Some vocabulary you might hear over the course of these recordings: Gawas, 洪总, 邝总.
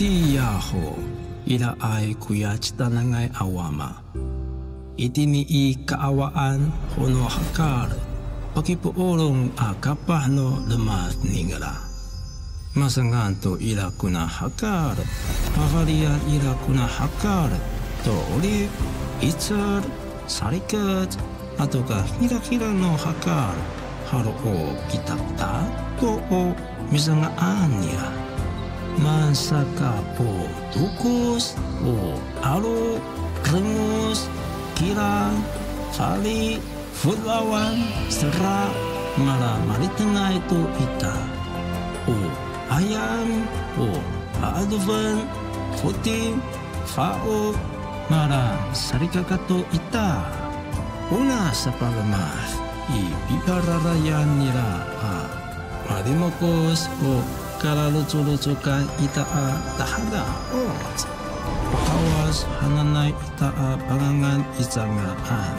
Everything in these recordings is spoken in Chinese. Iti yaho ila ay kuyachita nangay awama. Iti ni kaawaan hono hakar pakipuolong akapahno lemat ningala. Masanganto ila kuna hakar, paharian ila kuna hakar, toori, itsar, sarikat, atoka hira-hira no hakar, haro o kitakta, to'o misangaan niya. Masaka po tukus, o aro, krengus, kirang, sari, fudlawan, sera, mara maritengah itu ita. O ayam, o aduvan, puti, fao, mara sarikakato ita. Una sa palamas, ipipararayan nila a marimokos o karalutsu-lutsukan ita a tahaga o pakawas hananay ita a pangangan isangaan.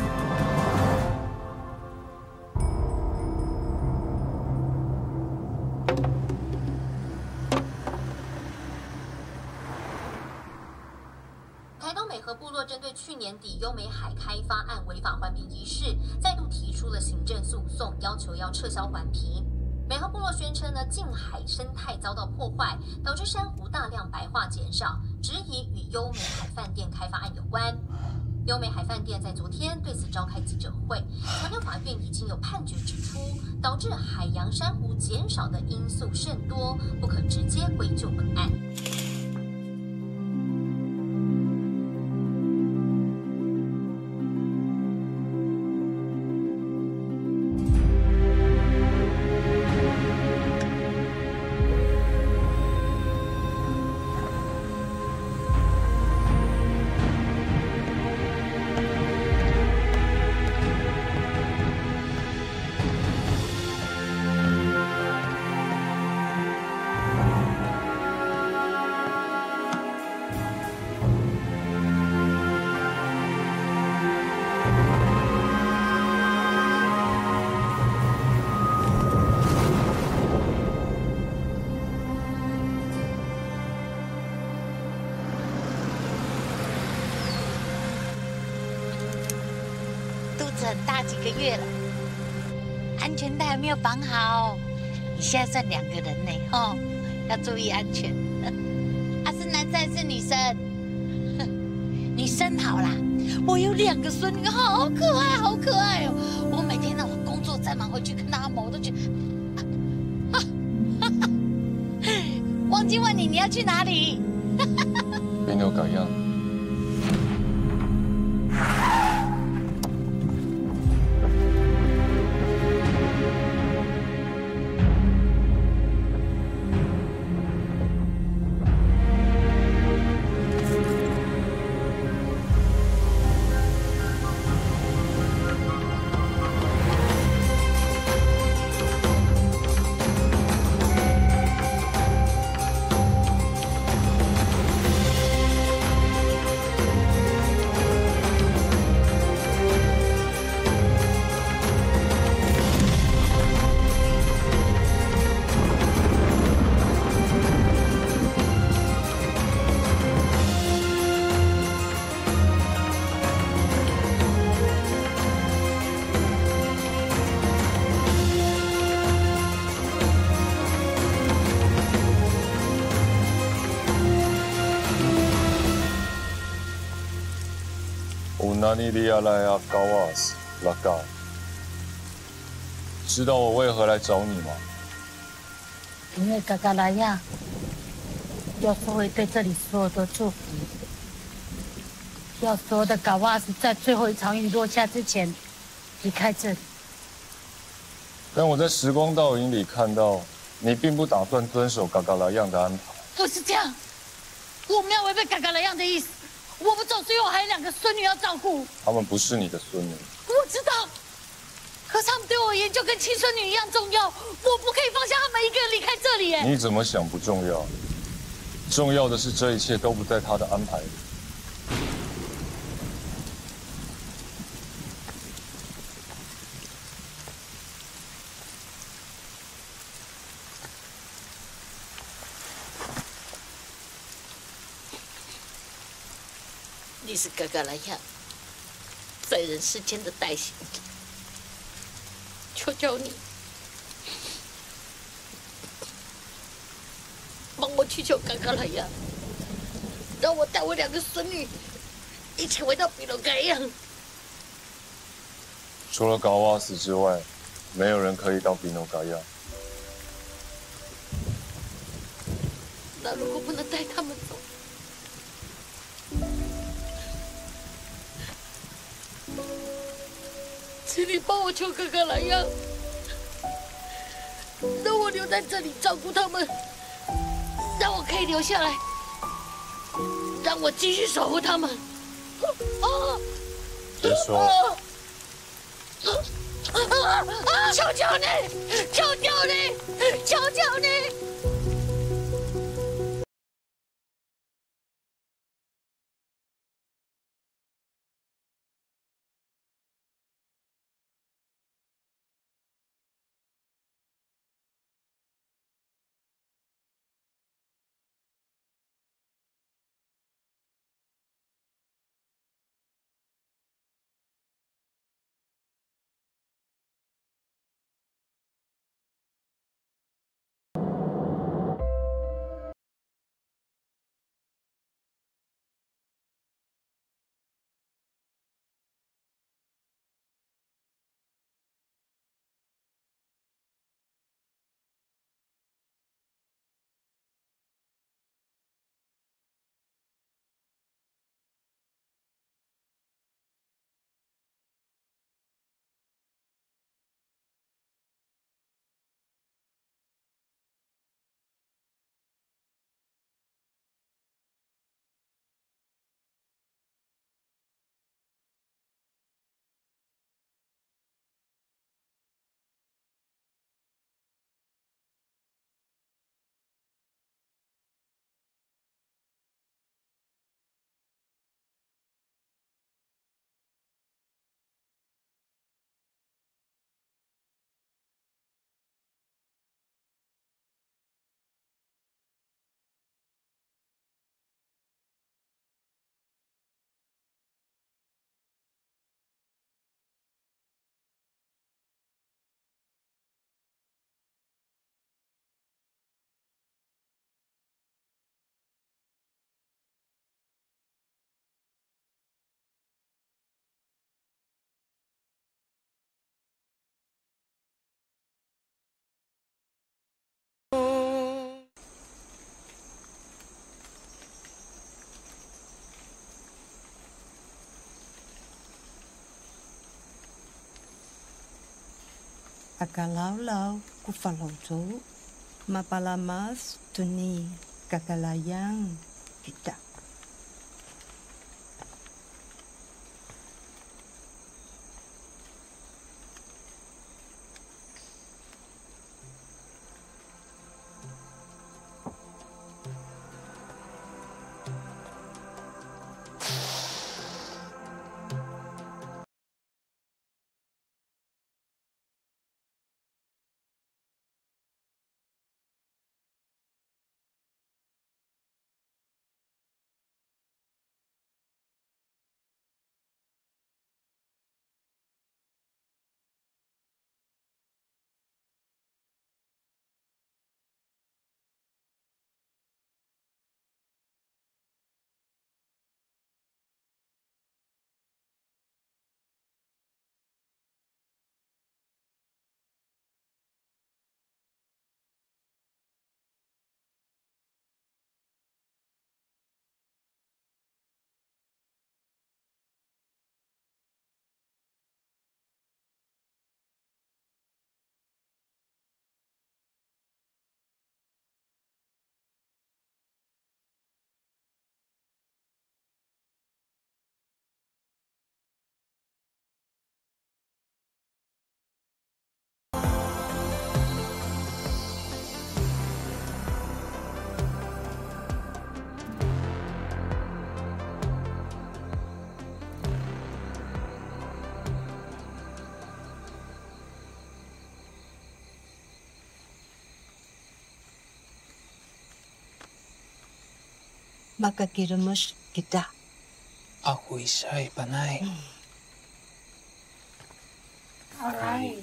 优美海开发案违法环评一事再度提出了行政诉讼，要求要撤销环评。美和部落宣称呢，近海生态遭到破坏，导致珊瑚大量白化减少，质疑与优美海饭店开发案有关。优美海饭店在昨天对此召开记者会，强调法院已经有判决指出，导致海洋珊瑚减少的因素甚多，不可直接归咎本案。 很大几个月了，安全带还没有绑好。你现在剩2个人呢，哦，要注意安全。啊，是男生还是女生？女生好啦，我有2个孙女，好可爱，好可爱哦！我每天呢，我工作再忙回去看到他们，我都觉得，忘记问你你要去哪里？别给我搞样。 你利亚来啊，Gawas，拉嘎。知道我为何来找你吗？因为嘎嘎拉亚要说会对这里所有的祝福，要所有的Gawas在最后一场雨落下之前离开这里。但我在时光倒影里看到，你并不打算遵守嘎嘎拉亚的安排。不是这样，我没有违背嘎嘎拉亚的意思。 我不走，所以我还有2个孙女要照顾。他们不是你的孙女。我知道，可是他们对我而言就跟亲孙女一样重要。我不可以放下他们一个人离开这里。哎，你怎么想不重要？重要的是这一切都不在他的安排里。历史嘎嘎来呀，在人世间的代行，求求你，帮我去求嘎嘎来呀，让我带我两个孙女一起回到比隆盖亚。除了高瓦斯之外，没有人可以到比隆盖亚。那如果不能带他们走？ 请你帮我求哥哥来呀，让我留在这里照顾他们，让我可以留下来，让我继续守护他们。啊！别说！求求你！求求你！求求你！ Akalaw-law ku falonzo, mapalamas tuni kakalayang kita. Makakiremos kita. Ako'y siya'y panay. Alright.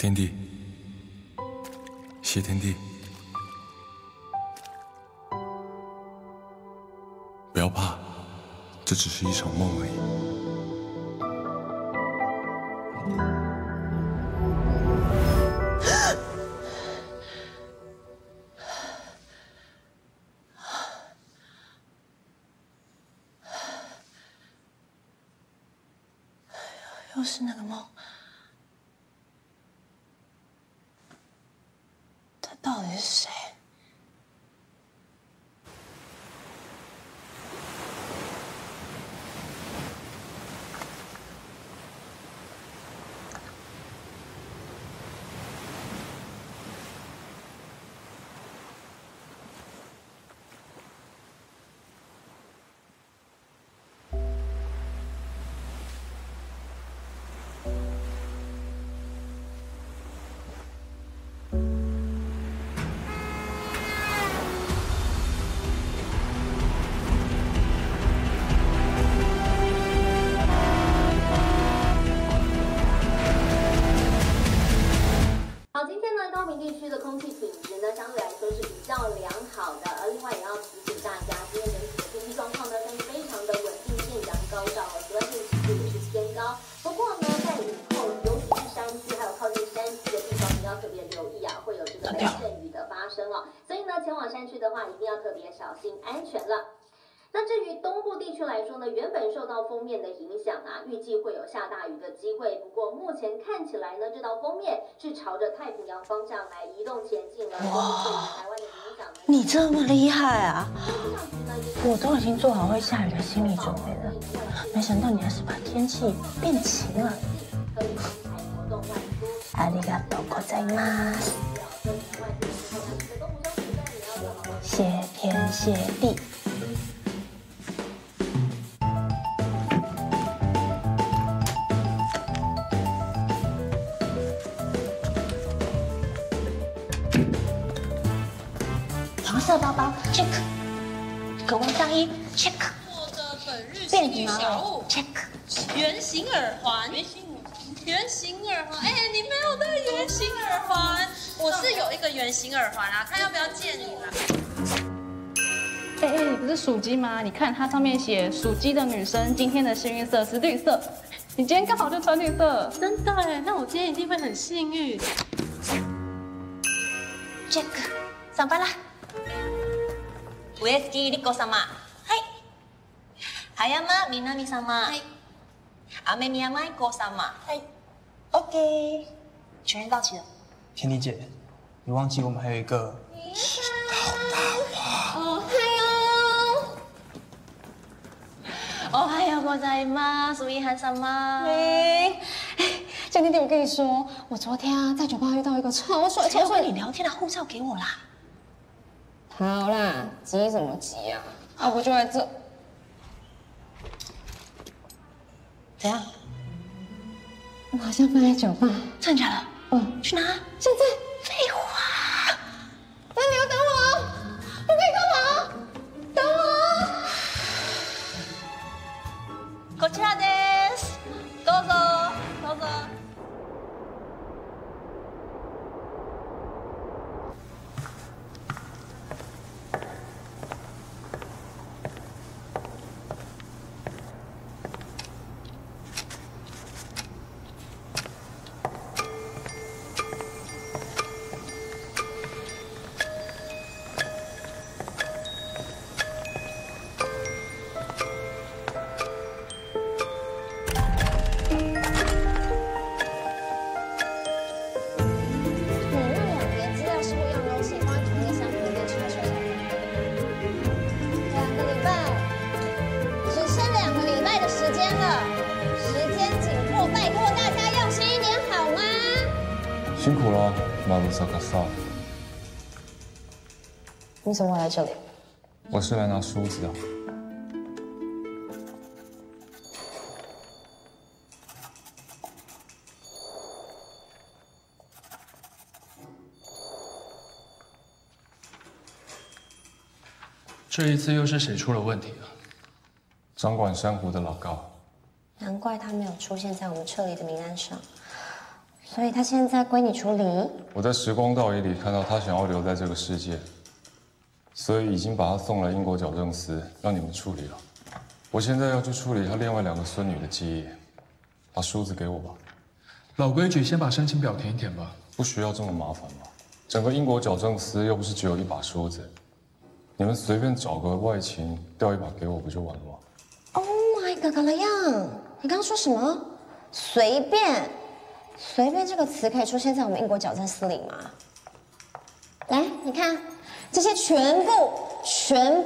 天帝，谢天帝，不要怕，这只是一场梦而已。 今天的高屏地区的空气品质呢，相对来说是比较良好的，而另外也要提醒大家，今天人体的呼吸状况呢，都是非常的稳定、健阳、高照，紫外线指数也是。断掉了。阵雨的发生哦，所以呢，前往山区的话，一定要特别小心安全了。 那至于东部地区来说呢，原本受到封面的影响啊，预计会有下大雨的机会。不过目前看起来呢，这道封面是朝着太平洋方向来移动前进了。哇，你这么厉害啊！我都已经做好会下雨的心理准备了，没想到你还是把天气变晴了。ありがとうございます。谢天谢地。 色包包 check， 格纹上衣 check， 贝里小物 check， 圆形耳环，圆形耳环，哎，你没有戴圆形耳环，我是有一个圆形耳环啊，看要不要借你啦。哎哎，你不是属鸡吗？你看它上面写属鸡的女生今天的幸运色是绿色，你今天刚好就穿绿色，真的哎，那我今天一定会很幸运。check， 上班啦。 植月理子様、はい。葉山みなみ様、はい。雨宮舞子様、はい。OK， 全员到齐了。天地姐，你忘记我们还有一个大花。おはようございます，雨涵様。喂，江天地，我跟你说，我昨天啊在酒吧遇到一个超帅。你聊天的护照给我啦。 好啦，急什么急啊？啊，不就在这？怎样？我好像放在酒吧，真的假的？嗯，去拿。现在？废话。那你要等我哦，不可以干嘛？等我哦。こちらです。どうぞ，どうぞ。 辛苦了，马鲁萨卡萨。你怎么会来这里？我是来拿梳子的。这一次又是谁出了问题啊？掌管珊瑚的老高。难怪他没有出现在我们撤离的名单上。 所以他现在归你处理。我在时光倒影里看到他想要留在这个世界，所以已经把他送来英国矫正司，让你们处理了。我现在要去处理他另外两个孙女的记忆，把梳子给我吧。老规矩，先把申请表填一填吧。不需要这么麻烦吧？整个英国矫正司又不是只有一把梳子，你们随便找个外勤调一把给我不就完了吗 ？Oh my god， 嘎啦样，你刚刚说什么？随便。 随便这个词可以出现在我们英国矫正司里吗？来，你看，这些全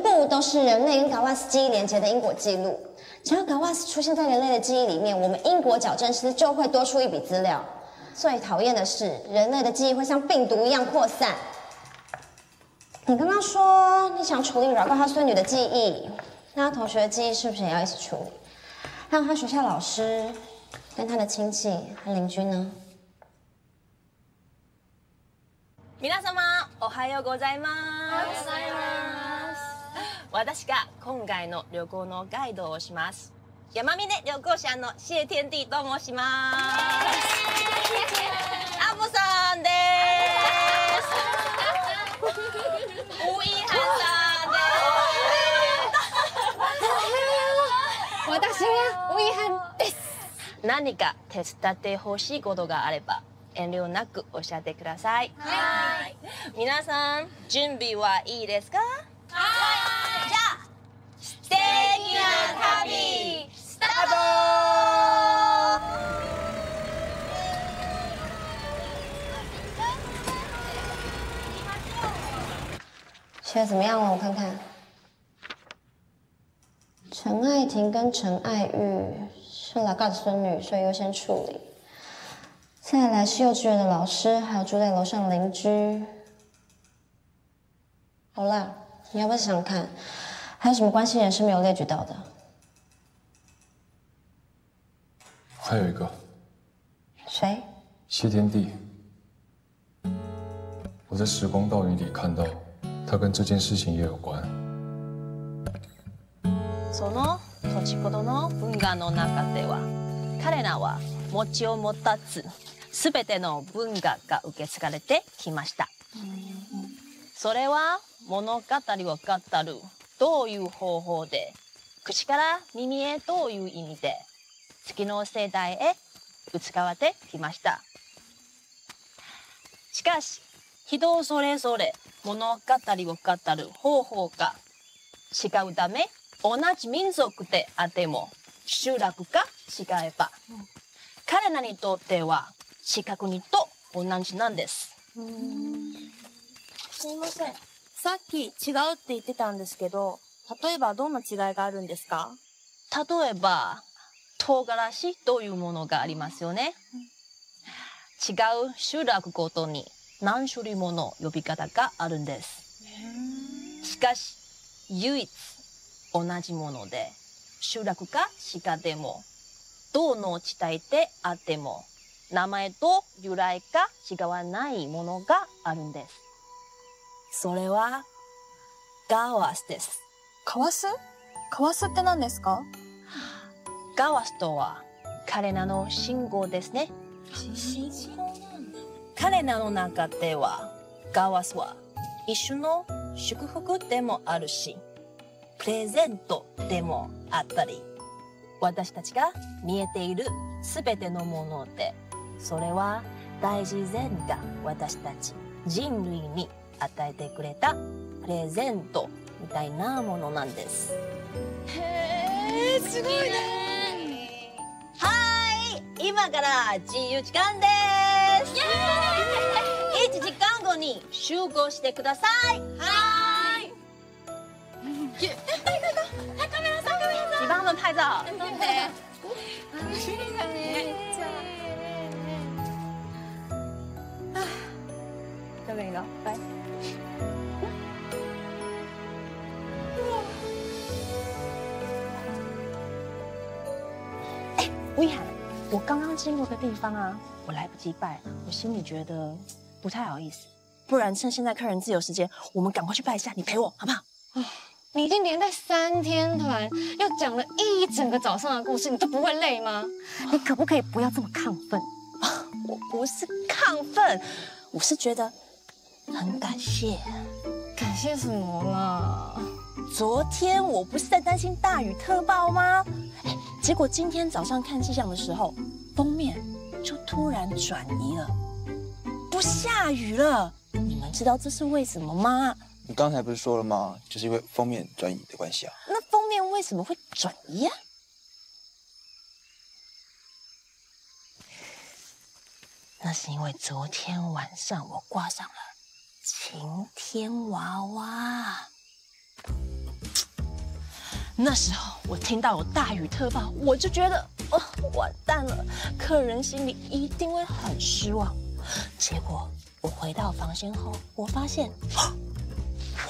部都是人类跟 Gawas 记忆连接的因果记录。只要 Gawas 出现在人类的记忆里面，我们英国矫正司就会多出一笔资料。最讨厌的是，人类的记忆会像病毒一样扩散。你刚刚说你想处理老高他孙女的记忆，那他同学的记忆是不是也要一起处理？还有他学校老师。 但他的亲戚和邻居呢？皆様おはようございます。私が今回の旅行のガイドをします。山峰旅行社の謝天地と申します。アボさんです。ウイハンさんです。私はウイハンです。 何か手伝ってほしいことがあれば遠慮なくおっしゃってください。はい。皆さん準備はいいですか？はい。じゃあ素敵な旅スタート。现在怎么样了？我看看。陈爱婷跟陈爱玉是拉嘎的孙女，所以优先处理。再来是幼稚园的老师，还有住在楼上邻居。好啦，你要不要想想看，还有什么关系人是没有列举到的？还有一个。谁？谢天地。我在时光倒影里看到。 他跟这件事情也有关。その土地子どの文化の中では、彼らは持ちを持たず、すべての文化が受け継がれてきました。それは物語を語るどういう方法で、口から耳へどういう意味で、次の世代へ移わってきました。しかし、人それぞれ 物語を語る方法が違うため、同じ民族であっても集落が違えば、彼らにとっては四角にと同じなんです。すいません、さっき違うって言ってたんですけど、例えばどんな違いがあるんですか？例えば唐辛子というものがありますよね。違う集落ごとに 何種類もの呼び方があるんです。しかし唯一同じもので、集落か市かでもどの地帯であっても名前と由来が違わないものがあるんです。それはガワスです。ガワス？ガワスって何ですか？ガワスとは彼らの信号ですね。信号？ 彼らの中ではガワスは一種の祝福でもあるし、プレゼントでもあったり、私たちが見えているすべてのもので、それは大自然が私たち人類に与えてくれたプレゼントみたいなものなんです。へー、すごいね。はい、今から自由時間です。イエーイ。 1時間後に集合してください。はい。カメラさん、カメラさん。你帮他们拍照。楽しみだね。这边呢？来。哎，威涵，我刚刚经过的地方啊，我来不及拜，我心里觉得 不太好意思，不然趁现在客人自由时间，我们赶快去拜一下，你陪我好不好？啊，你已经连带3天团，又讲了一整个早上的故事，你都不会累吗？你可不可以不要这么亢奋？我不是亢奋，我是觉得很感谢。感谢什么啦？昨天我不是在担心大雨特报吗？哎，结果今天早上看气象的时候，封面就突然转移了。 不下雨了，你们知道这是为什么吗？你刚才不是说了吗？就是因为封面转移的关系啊。那封面为什么会转移啊？那是因为昨天晚上我挂上了晴天娃娃。那时候我听到有大雨特报，我就觉得哦，完蛋了，客人心里一定会很失望。 结果我回到房间后，我发现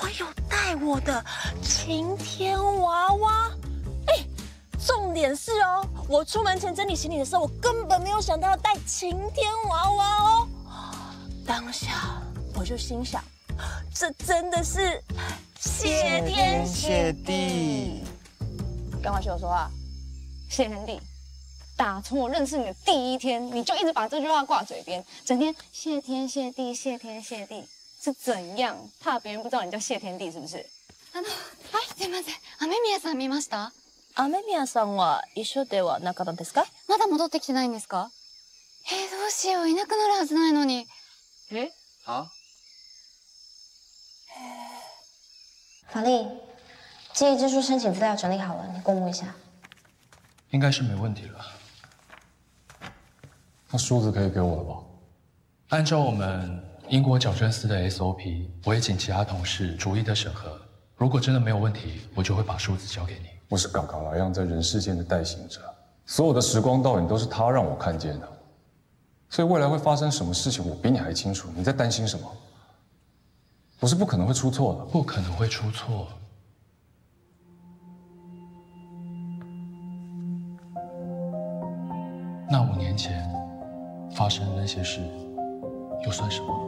我有带我的晴天娃娃。哎，重点是哦，我出门前整理行李的时候，我根本没有想到要带晴天娃娃哦。当下我就心想，这真的是谢天谢地。干嘛学我说话？谢天地。 打从我认识你的第一天，你就一直把这句话挂嘴边，整天谢天谢地，谢天谢地，是怎样？怕别人不知道你叫谢天地是不是？はい、すみません。雨宮さん見ました？雨宮さんは一緒ではなかったんですか？まだ戻ってきてないんですか？どうしよう、いなくなるはずないのに。え？は？法力，记忆之书申请资料整理好了，你公布一下。应该是没问题了。那梳子可以给我了吧？按照我们英国矫正司的 SOP， 我也请其他同事逐一的审核。如果真的没有问题，我就会把梳子交给你。我是搞来让在人世间的代行者，所有的时光倒影都是他让我看见的。 所以未来会发生什么事情，我比你还清楚。你在担心什么？我是不可能会出错的，不可能会出错。那5年前发生的那些事，又算什么？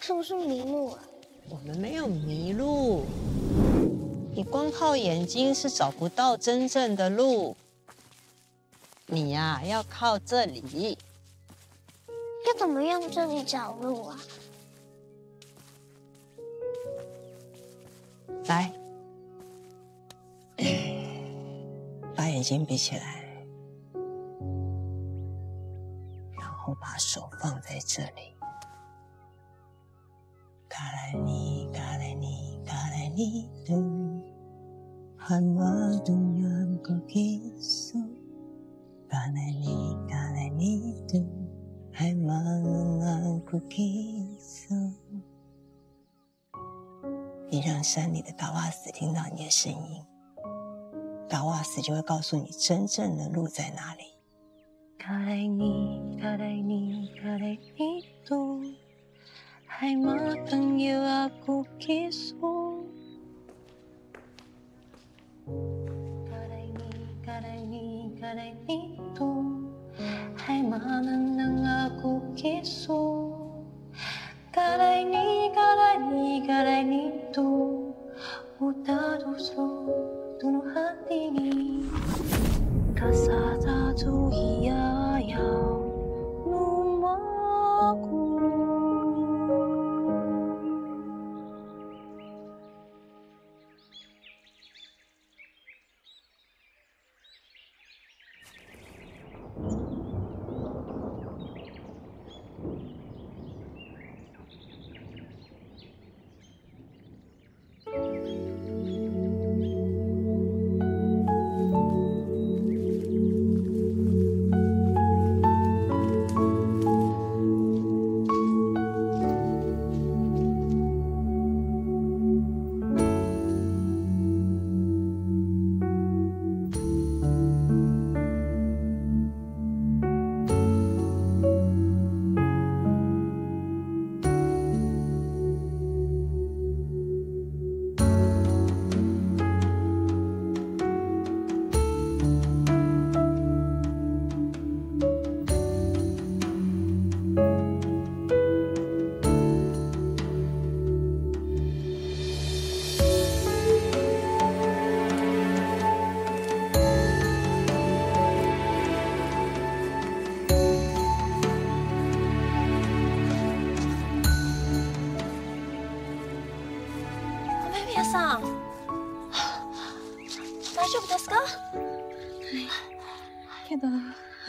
是不是迷路啊？我们没有迷路，你光靠眼睛是找不到真正的路。你呀，要靠这里。要怎么用这里找路啊？来，把眼睛闭起来，然后把手放在这里。 你让山里的Gawas听到你的声音，Gawas就会告诉你真正的路在哪里。 Hai matang you aku kisah. Kadai ni, kadai itu. Hai malam nang aku kisah. Kadai ni itu. Utara seru, tunuh hati ni. Kasar tu ia yang lumaku.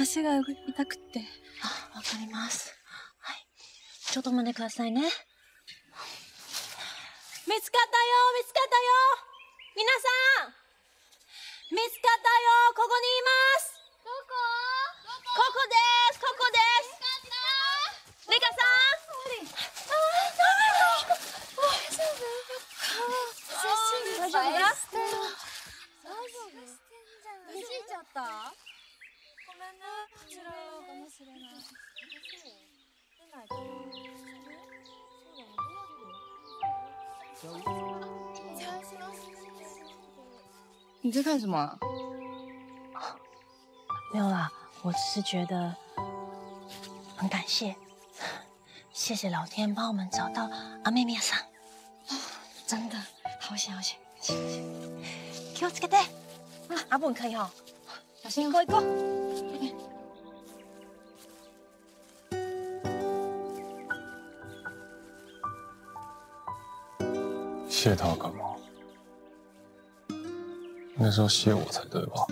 足が痛くって。あ、わかります。はい、ちょっと待ってくださいね。見つかったよ、見つかったよ。皆さん、見つかったよ。ここにいます。どこ？ここです、ここです。リカさん。大丈夫？大丈夫？弾いちゃった？ 你在干什么啊？没有啦，我只是觉得很感谢，谢谢老天帮我们找到阿妹妹桑，真的。好险好险！気をつけて。あ、危んかいよ。小心行こう行こう。 谢他干嘛？应该是要谢我才对吧？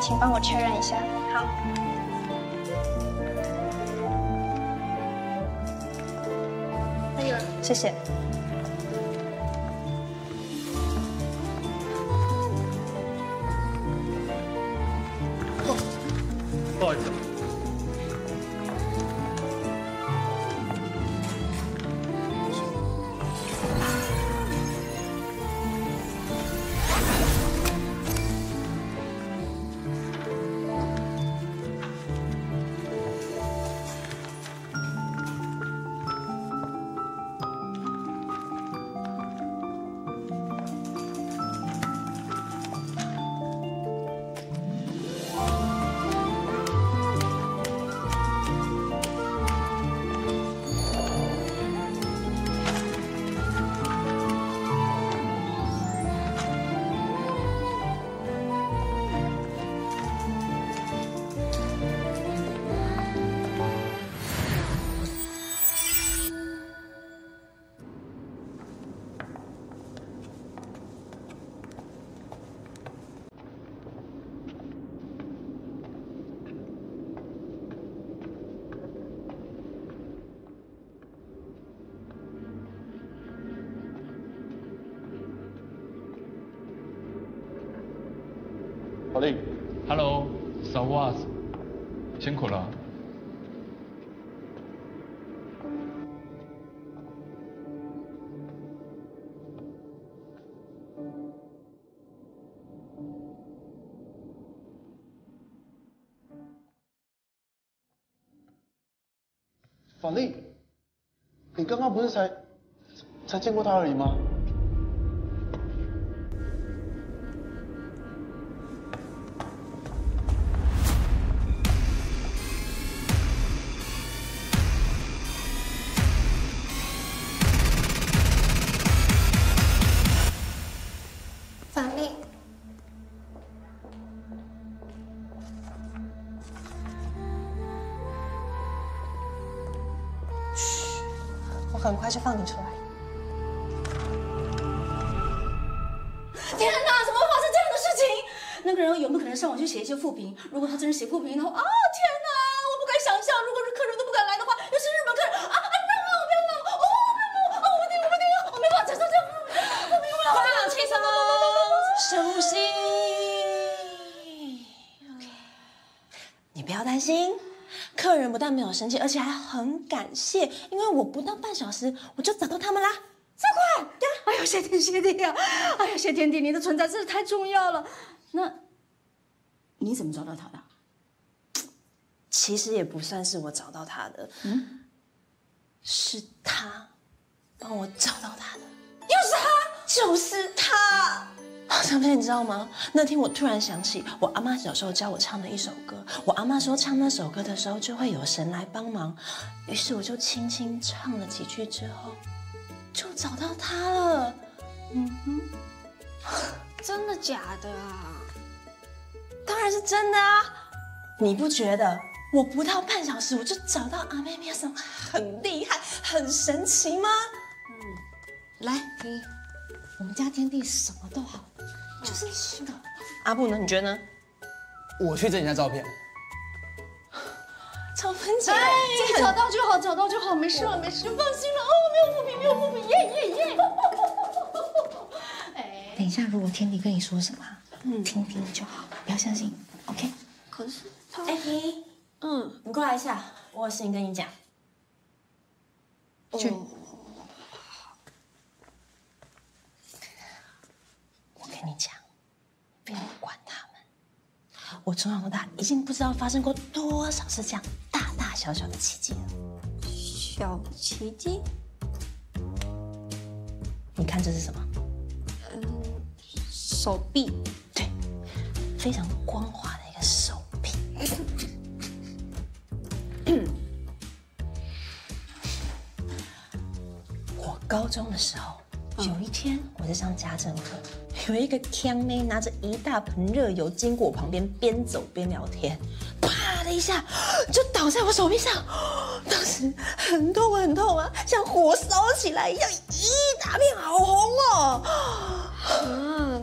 请帮我确认一下，好。可以了，谢谢。不好意思。Hello， 小瓦斯，辛苦了。法力，你刚刚不是才见过他而已吗？ 我很快就放你出来。天哪，怎么会发生这样的事情？那个人有没有可能上网去写一些负评？如果他真是写负评的话，啊，天哪，我不敢想象，如果是客人都不敢来的话，又是日本客人，啊，不要我，我没办法承受这样，我没有办法。快点，轻松，深呼吸。OK， 你不要担心。 客人不但没有生气，而且还很感谢，因为我不到半小时我就找到他们啦，这快！哎呦，谢天谢地呀！哎呦，谢天地，你的存在真是太重要了。那你怎么找到他的？其实也不算是我找到他的，嗯，是他帮我找到他的，又是他，就是他。 张佩，你知道吗？那天我突然想起我阿妈小时候教我唱的一首歌，我阿妈说唱那首歌的时候就会有神来帮忙，于是我就轻轻唱了几句之后，就找到他了。嗯哼，真的假的啊？当然是真的啊！你不觉得我不到半小时我就找到阿妹妹，有什么很厉害、很神奇吗？嗯，来，你，我们家天地什么都好，就是虚的。阿布呢？你觉得呢？我去整一下照片。长芬姐，哎，找到就好，找到就好，没事了，没事，放心了。哦，没有不平，没有不平，耶耶耶！哎，等一下，如果天地跟你说什么，听听就好，不要相信。OK。可是他，哎你。 嗯，你过来一下，我有事情跟你讲。去。我跟你讲，不要管他们。我从小到大已经不知道发生过多少次这样大大小小的奇迹了。小奇迹？你看这是什么？嗯，手臂。对，非常光滑的一个手臂。我高中的时候，有一天我在上家政课，有一个腔妹拿着一大盆热油经过我旁边，边走边聊天，啪的一下就倒在我手臂上，当时很痛很痛啊，像火烧起来一样，一大片好红哦。啊，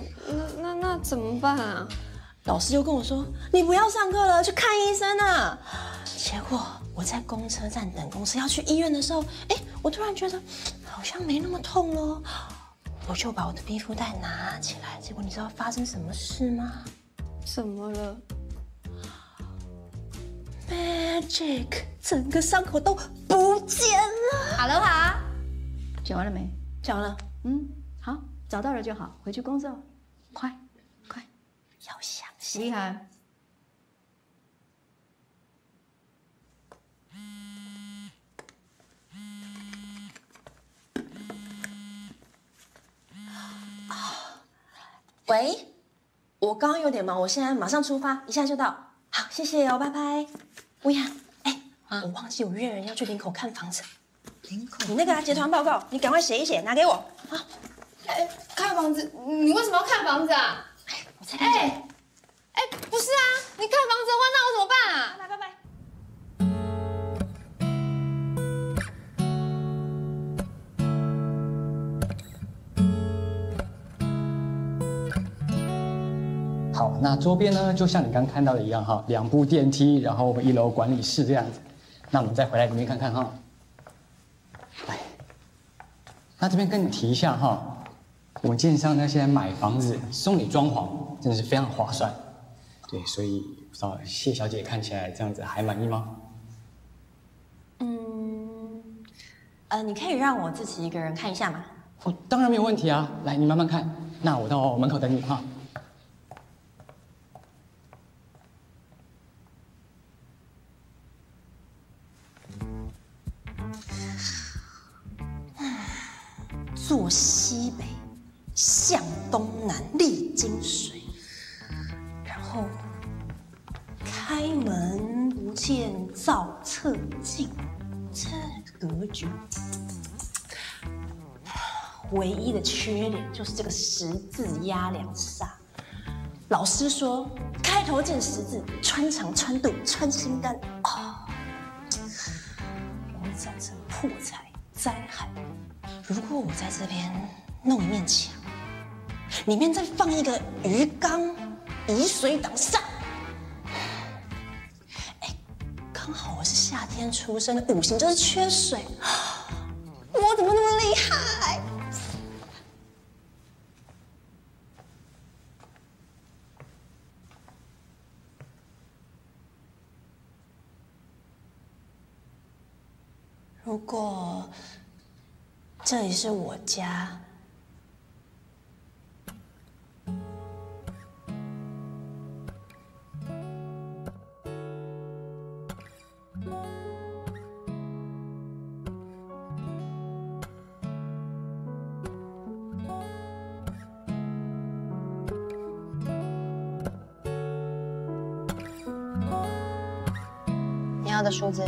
那怎么办啊？ 老师就跟我说：“你不要上课了，去看医生啊！”结果我在公车站等公车要去医院的时候，哎，我突然觉得好像没那么痛咯，我就把我的庇护带拿起来。结果你知道发生什么事吗？怎么了 ？Magic， 整个伤口都不见了。哈喽哈，讲完了没？讲完了。嗯，好，找到了就好，回去工作，快。 要相信，厉害。喂，我刚刚有点忙，我现在马上出发，一下就到。好，谢谢哦，拜拜。乌鸦，哎，我忘记我约人要去林口看房子。林口，你那个啊，结团报告，你赶快写一写，拿给我。啊，哎，看房子，你为什么要看房子啊？ 哎，不是啊！你看房子的话，那我怎么办啊？拜拜拜。好，那周边呢，就像你刚看到的一样哈，两部电梯，然后一楼管理室这样子。那我们再回来里面看看哈。来，那这边跟你提一下哈。 我们建商呢，现在买房子送你装潢，真的是非常划算。对，所以不知道谢小姐看起来这样子还满意吗？嗯，你可以让我自己一个人看一下吗？哦，当然没有问题啊，来，你慢慢看。那我到门口等你哈。坐西北。 向东南，历经水，然后开门不见灶侧镜，这格局唯一的缺点就是这个十字压梁煞。老师说，开头见十字，穿肠穿肚穿心肝，哦，容易造成破财灾害。如果我在这边弄一面墙。 里面再放一个鱼缸，以水挡煞。哎，刚好我是夏天出生的，五行就是缺水。我怎么那么厉害？如果这里是我家。 的数字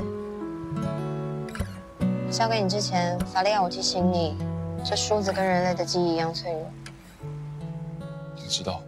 交给你之前，法力要我提醒你，这数字跟人类的记忆一样脆弱。你知道，